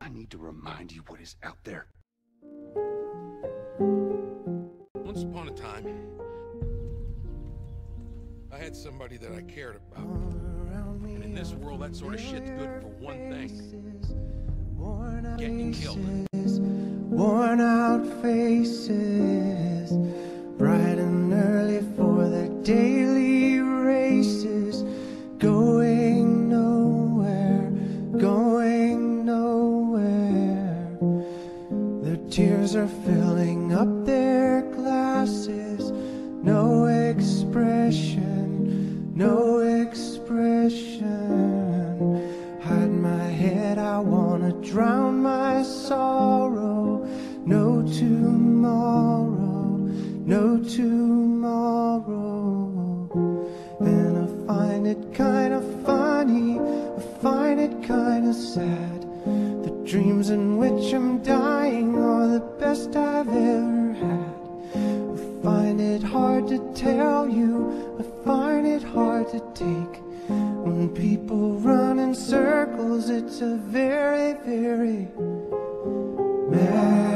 I need to remind you what is out there. Once upon a time, I had somebody that I cared about. And in this world, that sort of shit's good for one thing. Getting killed. Worn out faces, bright and early for their daily races, going nowhere, their tears are filling up their glasses, no expression, hide my head, I wanna drown my sorrow. No tomorrow, no tomorrow. And I find it kind of funny, I find it kind of sad. The dreams in which I'm dying are the best I've ever had. I find it hard to tell you, I find it hard to take. When people run in circles, it's a very, very mad.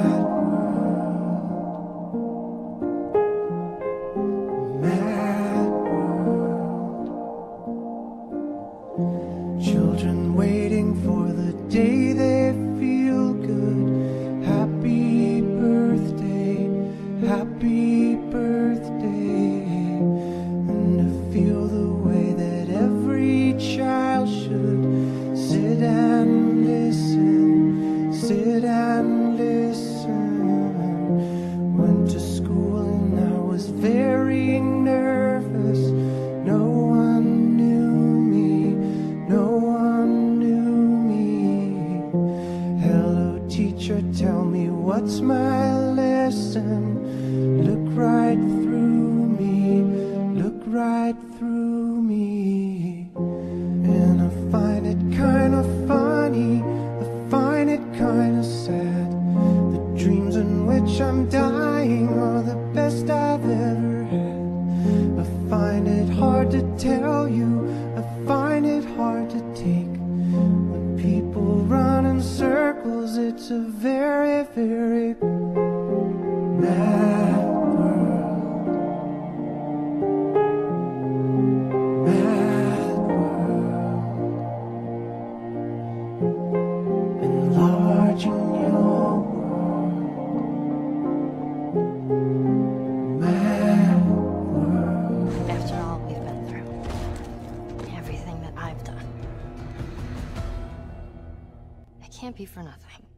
Children waiting for the day they feel good. Happy birthday, and to feel the way that every child should. Sit and listen, went to school and I was very nervous, no one knew me, hello teacher, tell me what's my lesson, look right through me, and I find it kind of funny, I find it kind of sad, the dreams in which I'm dying are the best I've ever had, I find it hard to tell you, I find it hard to take, when people run in circles, it's a very, very mad world. Can't be for nothing.